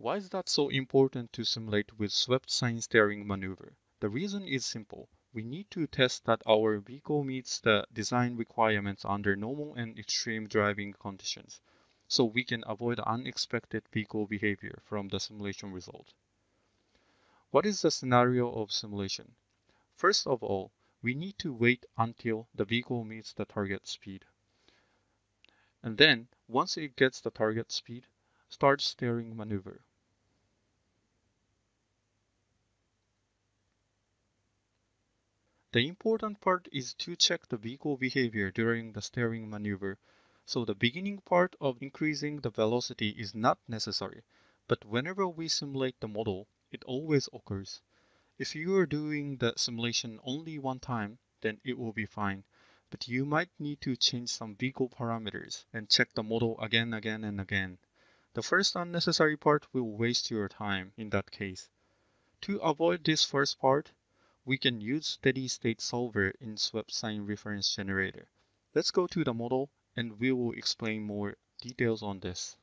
Why is that so important to simulate with swept sine steering maneuver? The reason is simple. We need to test that our vehicle meets the design requirements under normal and extreme driving conditions, so we can avoid unexpected vehicle behavior from the simulation result. What is the scenario of simulation? First of all, we need to wait until the vehicle meets the target speed. And then, once it gets the target speed, start steering maneuver. The important part is to check the vehicle behavior during the steering maneuver, so the beginning part of increasing the velocity is not necessary, but whenever we simulate the model, it always occurs. If you are doing the simulation only one time, then it will be fine, but you might need to change some vehicle parameters and check the model again. The first unnecessary part will waste your time in that case. To avoid this first part, we can use steady-state solver in swept sine reference generator. Let's go to the model and we will explain more details on this.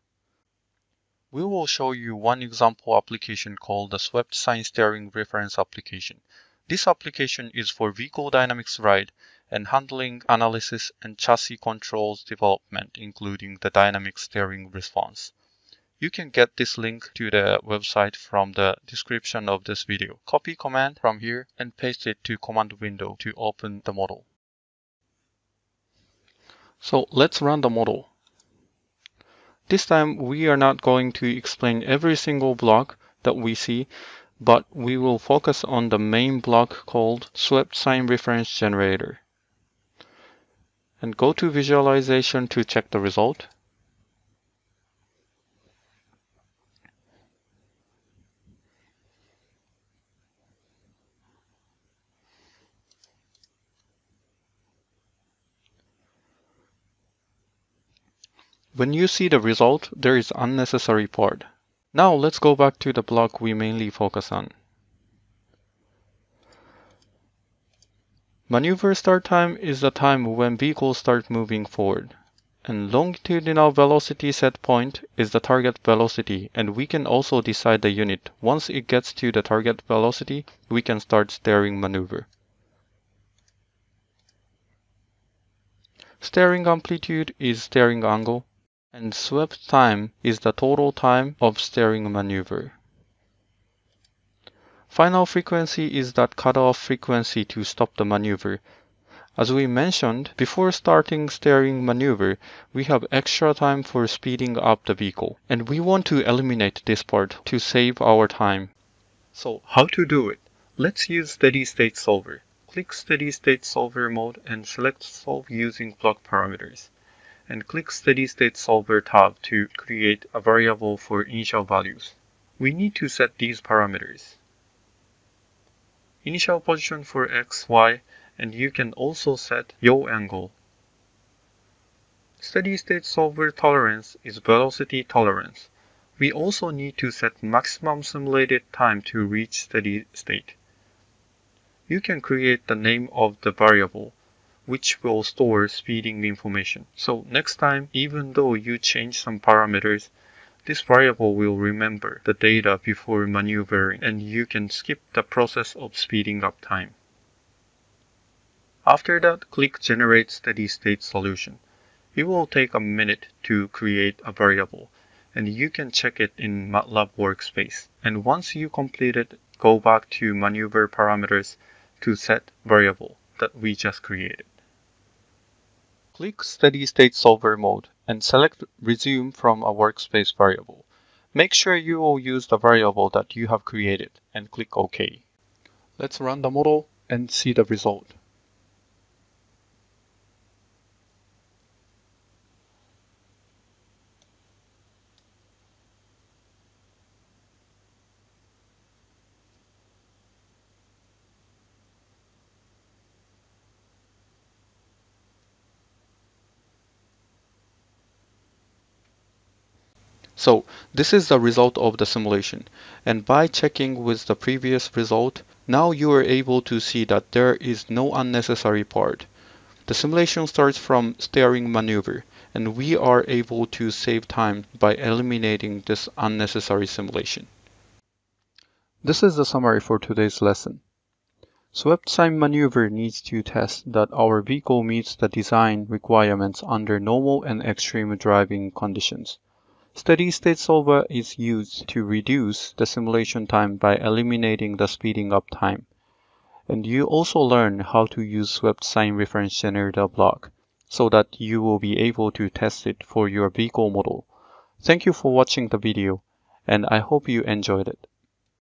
We will show you one example application called the swept sine steering reference application. This application is for vehicle dynamics ride and handling analysis and chassis controls development, including the dynamic steering response. You can get this link to the website from the description of this video. Copy command from here and paste it to command window to open the model. So let's run the model. This time we are not going to explain every single block that we see, but we will focus on the main block called swept sine reference generator. And go to visualization to check the result. When you see the result, there is unnecessary part. Now let's go back to the block we mainly focus on. Maneuver start time is the time when vehicles start moving forward. And longitudinal velocity set point is the target velocity, and we can also decide the unit. Once it gets to the target velocity, we can start steering maneuver. Steering amplitude is steering angle. And swept time is the total time of steering maneuver. Final frequency is that cutoff frequency to stop the maneuver. As we mentioned, before starting steering maneuver, we have extra time for speeding up the vehicle, and we want to eliminate this part to save our time. So how to do it? Let's use steady-state solver. Click steady-state solver mode and select solve using block parameters, and click steady-state solver tab to create a variable for initial values. We need to set these parameters. Initial position for x, y, and you can also set yaw angle. Steady-state solver tolerance is velocity tolerance. We also need to set maximum simulated time to reach steady state. You can create the name of the variable, which will store speeding information. So next time, even though you change some parameters, this variable will remember the data before maneuvering, and you can skip the process of speeding up time. After that, click Generate Steady-State Solution. It will take a minute to create a variable, and you can check it in MATLAB workspace. And once you complete it, go back to Maneuver Parameters to set variable that we just created. Click steady-state solver mode and select resume from a workspace variable. Make sure you will use the variable that you have created and click OK. Let's run the model and see the result. So this is the result of the simulation, and by checking with the previous result, now you are able to see that there is no unnecessary part. The simulation starts from steering maneuver, and we are able to save time by eliminating this unnecessary simulation. This is the summary for today's lesson. Swept sine maneuver needs to test that our vehicle meets the design requirements under normal and extreme driving conditions. Steady-state solver is used to reduce the simulation time by eliminating the speeding up time. And you also learn how to use swept sine reference generator block, so that you will be able to test it for your vehicle model. Thank you for watching the video, and I hope you enjoyed it.